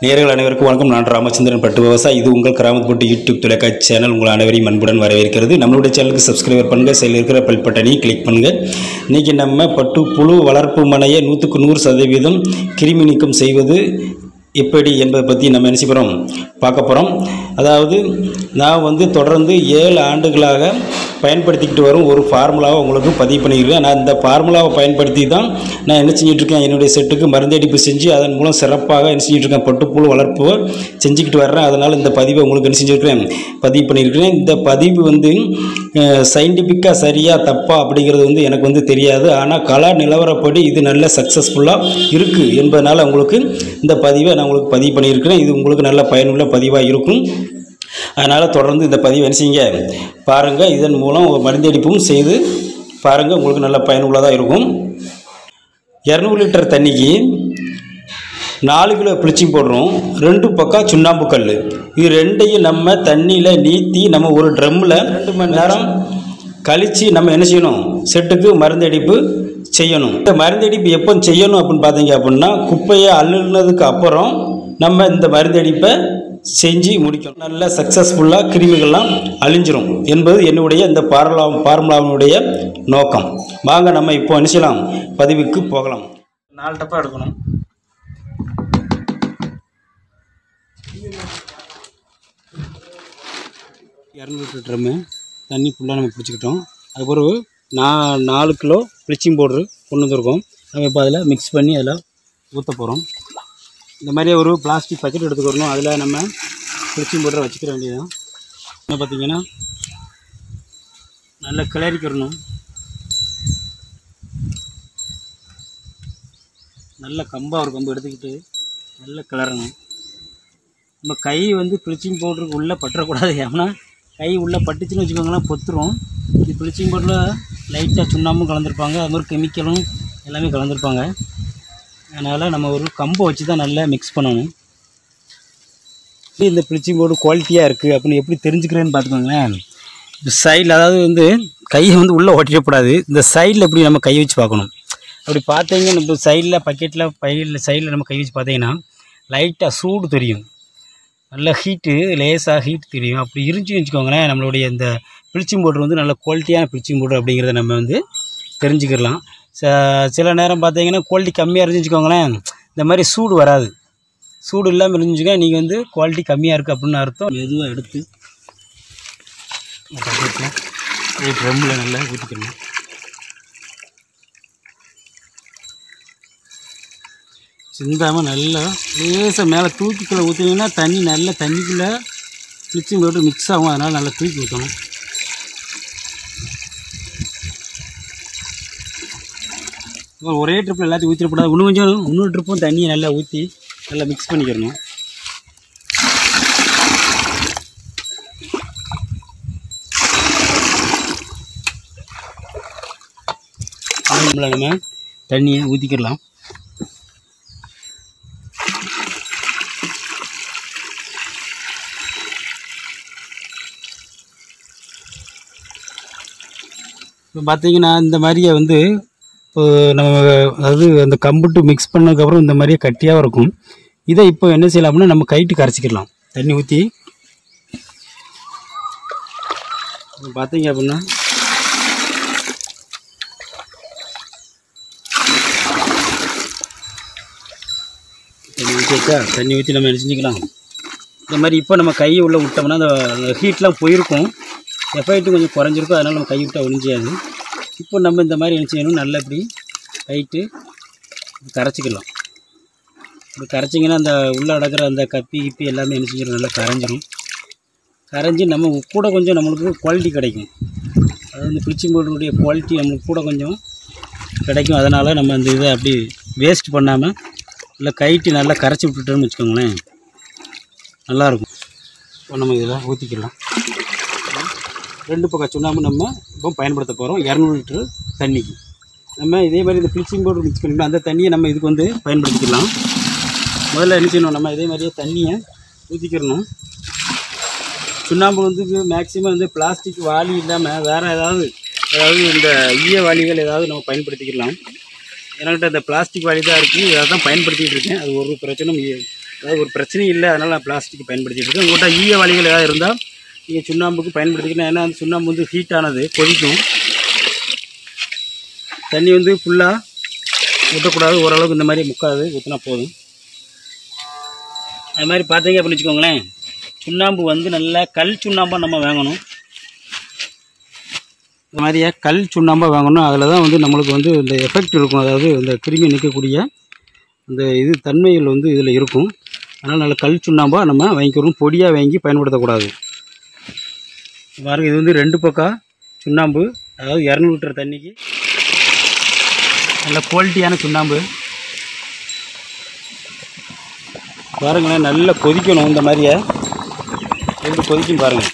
நேயர்கள் அனைவருக்கும் வணக்கம். நான் ராமச்சந்திரன் பட்டு விவசாயி. இது உங்கள் கிராமத்துப்பட்டு யூடியூப் தொலைக்காட்சி சேனல். உங்கள் அனைவரையும் அன்புடன் வரவேற்கிறது. நம்மளுடைய சேனலுக்கு சப்ஸ்கிரைபர் பண்ணுங்கள், செயலில் இருக்கிற பெல் பட்டனையும் கிளிக் பண்ணுங்கள். இன்றைக்கி நம்ம பட்டு புழு வளர்ப்பு மனையை 100% கிருமி நீக்கம் செய்வது எப்படி என்பதை பற்றி நம்ம என்ன செய்கிறோம் பார்க்க போகிறோம். அதாவது நான் தொடர்ந்து 7 ஆண்டுகளாக பயன்படுத்திக்கிட்டு வரும் ஒரு ஃபார்முலாவை உங்களுக்கு பதிவு பண்ணியிருக்கேன். நான் இந்த ஃபார்முலாவை பயன்படுத்தி தான் நான் என்ன செஞ்சிட்ருக்கேன், என்னுடைய செட்டுக்கு மருந்தடிப்பு செஞ்சு அதன் மூலம் சிறப்பாக என்ன செஞ்சிட்ருக்கேன், பட்டுப்புழு வளர்ப்பு செஞ்சுக்கிட்டு வர்றேன். அதனால் இந்த பதிவை உங்களுக்கு என்ன செஞ்சுருக்கிறேன், பதிவு பண்ணியிருக்கிறேன். இந்த பதிவு சயின்டிஃபிக்காக சரியாக தப்பா அப்படிங்கிறது எனக்கு தெரியாது. ஆனால் கலா நிலவரப்படி இது நல்ல சக்ஸஸ்ஃபுல்லாக இருக்குது என்பதனால் உங்களுக்கு இந்த பதிவை நான் உங்களுக்கு பதிவு பண்ணியிருக்கிறேன். இது உங்களுக்கு நல்ல பயனுள்ள பதிவாக இருக்கும். அதனால் தொடர்ந்து இந்த பதிவை என்ன செய்யுங்க பாருங்கள். இதன் மூலம் மருந்தடிப்பும் செய்து பாருங்கள், உங்களுக்கு நல்ல பயனுள்ளதாக இருக்கும். 200 லிட்டர் தண்ணிக்கு 4 கிலோ பிளிச்சிங் போடுறோம். 2 பக்கம் சுண்ணாம்பு கல். இது ரெண்டையும் நம்ம தண்ணியில் நீத்தி நம்ம ஒரு ட்ரம்மில் 2 மணி நேரம் கழித்து நம்ம என்ன செய்யணும், செட்டுக்கு மருந்தடிப்பு செய்யணும். இந்த மருந்தடிப்பு எப்போ செய்யணும் அப்படின்னு பார்த்தீங்க அப்படின்னா, குப்பையை அள்ளுனதுக்கு அப்புறம் நம்ம இந்த மருந்தடிப்பை செஞ்சு முடிக்கணும். நல்ல சக்ஸஸ்ஃபுல்லாக கிருமிகள்லாம் அழிஞ்சிரும் என்பது என்னுடைய இந்த ஃபார்முலாவினுடைய நோக்கம். வாங்க நம்ம இப்போ நினைச்சலாம் பதிவுக்கு போகலாம். 4 டப்பா எடுக்கணும். ட்ரம்மு தண்ணி ஃபுல்லாக நம்ம பிடிச்சிக்கிட்டோம். அதுக்கப்புறம் 4 கிலோ ப்ளீச்சிங் பவுட்ரு கொண்டு வந்துருக்கோம். நம்ம இப்போ அதில் மிக்ஸ் பண்ணி அதில் ஊற்ற போகிறோம். இந்த மாதிரி ஒரு பிளாஸ்டிக் பக்கெட் எடுத்துக்கணும். அதில் நம்ம ப்ளீச்சிங் பவுடரை வச்சுக்கிற வேண்டியதுதான். என்ன பார்த்திங்கன்னா நல்லா கிளறிக்கிறணும். நல்ல கம்பாக ஒரு கம்பு எடுத்துக்கிட்டு நல்லா கிளறணும். நம்ம கை ப்ளீச்சிங் பவுடருக்கு உள்ளே பற்றக்கூடாது. ஏன்னா கை உள்ளே பட்டுச்சுன்னு வச்சுக்கோங்களேன், பொத்துரும். இது ப்ளீச்சிங் பவுடரில் லைட்டாக சுண்ணாம்பும் கலந்துருப்பாங்க, அது மாதிரி கெமிக்கலும் எல்லாமே கலந்துருப்பாங்க. அதனால் நம்ம ஒரு கம்பை வச்சு தான் நல்லா மிக்ஸ் பண்ணணும். இந்த ப்ளீச்சிங் பவுடர் குவாலிட்டியாக இருக்குது அப்படின்னு எப்படி தெரிஞ்சுக்கிறேன்னு பார்த்துக்கோங்களேன். சைடில் அதாவது கையை உள்ளே ஓட்டிடக்கூடாது. இந்த சைடில் இப்படி நம்ம கை வச்சு பார்க்கணும். அப்படி பார்த்தீங்கன்னா நம்ம சைடில் பக்கெட்டில் பையில் சைடில் நம்ம கை வச்சு பார்த்தீங்கன்னா லைட்டாக சூடு தெரியும், நல்லா ஹீட்டு லேஸாக ஹீட் தெரியும். அப்படி இருந்துச்சுன்னு வச்சுக்கோங்களேன், நம்மளுடைய இந்த ப்ளீச்சிங் பவுடர் நல்ல குவாலிட்டியான ப்ளீச்சிங் பவுடர் அப்படிங்கிறத நம்ம தெரிஞ்சுக்கிடலாம். சில நேரம் பார்த்தீங்கன்னா குவாலிட்டி கம்மியாக இருந்துச்சுன்னு வச்சுக்கோங்களேன், இந்த மாதிரி சூடு வராது. சூடு இல்லாமல் இருந்துச்சுக்கோங்க, நீங்கள் குவாலிட்டி கம்மியாக இருக்குது அப்படின்னு அர்த்தம். எதுவும் எடுத்து ட்ரம்மில் நல்லா ஊற்றிக்கணும். சிந்தாமல் நல்லா லேசாக மேலே தூக்கிக்குள்ளே ஊற்றிங்கன்னா தண்ணி நல்லா தண்ணிக்குள்ளே ப்ளீச்சிங் பவுடர் மிக்ஸ் ஆகும். அதனால் நல்லா தூக்கி ஊற்றணும். ஒரே ட்ரிப்பில் எல்லாத்தையும் ஊற்றிடக்கூடாது. இன்னும் கொஞ்சம் இன்னொரு ட்ரிப்பும் தண்ணியை நல்லா ஊற்றி நல்லா மிக்ஸ் பண்ணிக்கிறணும். நம்ம தண்ணியை ஊற்றிக்கிடலாம். இப்போ பார்த்தீங்கன்னா இந்த மாதிரியே நம்ம அந்த கம்புட்டு மிக்ஸ் பண்ணதுக்கப்புறம் இந்த மாதிரியே கட்டியாக இருக்கும். இதை இப்போ என்ன செய்யலாம் அப்படின்னா, நம்ம கைட்டு கரைச்சிக்கிடலாம். தண்ணி ஊற்றி பார்த்தீங்க அப்படின்னா தண்ணி ஊற்றி நம்ம நினச்சிக்கலாம். இந்த மாதிரி இப்போ நம்ம கையை உள்ளே விட்டோம்னா அந்த ஹீட்லாம் போயிருக்கும், எஃபெக்ட் கொஞ்சம் குறைஞ்சிருக்கும். அதனால் நம்ம கை விட்டால் ஒழிஞ்சியாது. இப்போ நம்ம இந்த மாதிரி என்ன செய்யணும், நல்லா இப்படி லைட்டு கரைச்சிக்கலாம். இப்படி கரைச்சிங்கன்னா அந்த உள்ளே அடக்கிற அந்த கப்பி கிப்பி எல்லாமே என்ன செஞ்சிடும், நல்லா கரைஞ்சிடும். கரைஞ்சி நம்ம கூட கொஞ்சம் நம்மளுக்கு குவாலிட்டி கிடைக்கும். அதாவது இந்த ப்ளீச்சிங் பவுடருடைய குவாலிட்டி நம்மளுக்கு கூட கொஞ்சம் கிடைக்கும். அதனால் நம்ம அந்த இதை அப்படி வேஸ்ட் பண்ணாமல் இல்லை கைட்டு நல்லா கரைச்சி விட்டுட்டோம்னு வச்சுக்கோங்களேன், நல்லாயிருக்கும். இப்போ நம்ம இதெல்லாம் ஊற்றிக்கலாம். 2 பக்கம் சுண்ணாம்பு நம்ம இப்போ பயன்படுத்த போகிறோம். 200 லிட்டரு தண்ணிக்கு நம்ம இதே மாதிரி இந்த ப்ளீச்சிங் பவுடர் மிக்ஸ் பண்ணிக்கலாம். அந்த தண்ணியை நம்ம இதுக்கு பயன்படுத்திக்கலாம். முதல்ல என்ன செய்யணும், நம்ம இதே மாதிரியே தண்ணியை ஊற்றிக்கிறணும். சுண்ணாம்பு மேக்ஸிமம் பிளாஸ்டிக் வாளி இல்லாமல் வேறு ஏதாவது இந்த ஈய வாளிகள் ஏதாவது நம்ம பயன்படுத்திக்கலாம். ஏன்னாக்கிட்ட இந்த பிளாஸ்டிக் வாளி தான் இருக்குது, அதை தான் பயன்படுத்திகிட்டு இருக்கேன். அது ஒரு பிரச்சனையும் அதாவது ஒரு பிரச்சனையும் இல்லை, அதனால் நான் பிளாஸ்டிக் பயன்படுத்திகிட்டு இருக்கேன். உங்கள்கிட்ட ஈய வழிகள் ஏதாவது இருந்தால் நீங்கள் சுண்ணாம்புக்கு பயன்படுத்திக்கலாம். ஏன்னா அந்த சுண்ணாம்பு வந்து ஹீட்டானது, கொதிக்கும். தண்ணி வந்து ஃபுல்லாக ஊற்றக்கூடாது, ஓரளவுக்கு இந்த மாதிரி முக்காது ஊற்றினா போதும். அது மாதிரி பார்த்தீங்க அப்படின்னு வச்சுக்கோங்களேன், சுண்ணாம்பு வந்து நல்லா கல் சுண்ணாம்பாக நம்ம வாங்கணும். இந்த மாதிரியே கல் சுண்ணாம்பாக வாங்கணும். அதில் தான் வந்து நம்மளுக்கு வந்து இந்த எஃபெக்ட் இருக்கும். அதாவது இந்த கிருமி நிற்கக்கூடிய அந்த இது தன்மைகள் வந்து இதில் இருக்கும். அதனால் நல்ல கல் சுண்ணாம்பாக நம்ம வாங்கிக்கிறோம், பொடியாக வாங்கி பயன்படுத்தக்கூடாது. பாருங்கள், இது வந்து 2 பக்கம் சுண்ணாம்பு, அதாவது 200 லிட்டர் தண்ணிக்கு நல்ல குவாலிட்டியான சுண்ணாம்பு. பாருங்களேன், நல்லா கொதிக்கணும். இந்த மாதிரியே ரெண்டு கொதிக்கும். பாருங்கள்,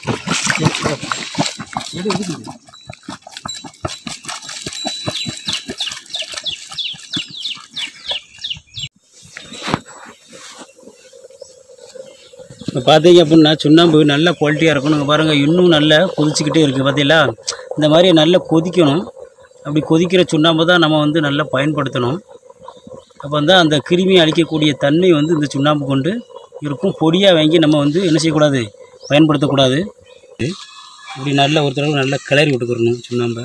இப்போ பார்த்தீங்க அப்படின்னா சுண்ணாம்பு நல்ல குவாலிட்டியாக இருக்கணும். பாருங்கள், இன்னும் நல்லா கொதிச்சுக்கிட்டே இருக்குது. பார்த்தீங்களா, இந்த மாதிரி நல்லா கொதிக்கணும். அப்படி கொதிக்கிற சுண்ணாம்பு தான் நம்ம வந்து நல்லா பயன்படுத்தணும். அப்போ வந்து அந்த கிருமி அழிக்கக்கூடிய தன்மை வந்து இந்த சுண்ணாம்பு கொண்டு இருக்கும். பொடியாக வாங்கி நம்ம வந்து என்ன செய்யக்கூடாது, பயன்படுத்தக்கூடாது. இப்படி நல்ல ஒரு தடவை நல்லா கிளறி விட்டுக்கணும் சுண்ணாம்பை.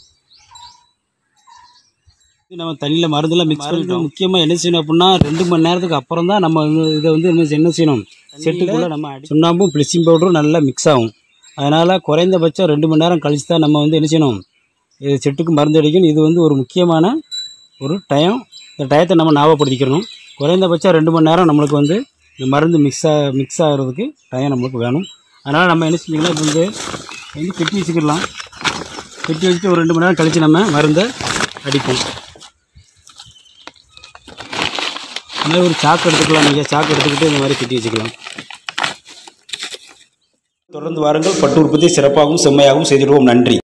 நம்ம தண்ணியில் மருந்தெல்லாம் மிக்ஸ் பண்ணிவிட்டு முக்கியமாக என்ன செய்யணும் அப்படின்னா 2 மணி நேரத்துக்கு அப்புறம் தான் நம்ம இதை வந்து என்ன செய்யணும், செட்டுக்குள்ளே நம்ம சுண்ணாம்பும் ப்ளீச்சிங் பவுடரும் நல்லா மிக்ஸ் ஆகும். அதனால் குறைந்தபட்சம் 2 மணி நேரம் கழித்து தான் நம்ம வந்து என்ன செய்யணும், இது செட்டுக்கு மருந்து அடிக்கணும். இது வந்து ஒரு முக்கியமான ஒரு டயம். இந்த டயத்தை நம்ம ஞாபகப்படுத்திக்கிறணும். குறைந்தபட்சம் 2 மணி நேரம் நம்மளுக்கு வந்து இந்த மருந்து மிக்ஸ் ஆகிறதுக்கு டயம் நம்மளுக்கு வேணும். அதனால் நம்ம என்ன செஞ்சிக்கலாம், இப்போ வந்து கெட்டி வச்சுக்கிடலாம். கெட்டி வச்சுட்டு ஒரு 2 மணி நேரம் கழித்து நம்ம மருந்தை அடிப்போம். அதனால் ஒரு சாக்கு எடுத்துக்கலாம். நீங்கள் சாக்கு எடுத்துக்கிட்டு இந்த மாதிரி கெட்டி வச்சுக்கலாம். தொடர்ந்து வாருங்கள். பட்டு உற்பத்தி சிறப்பாகவும் செம்மையாகவும் செய்திடுவோம். நன்றி.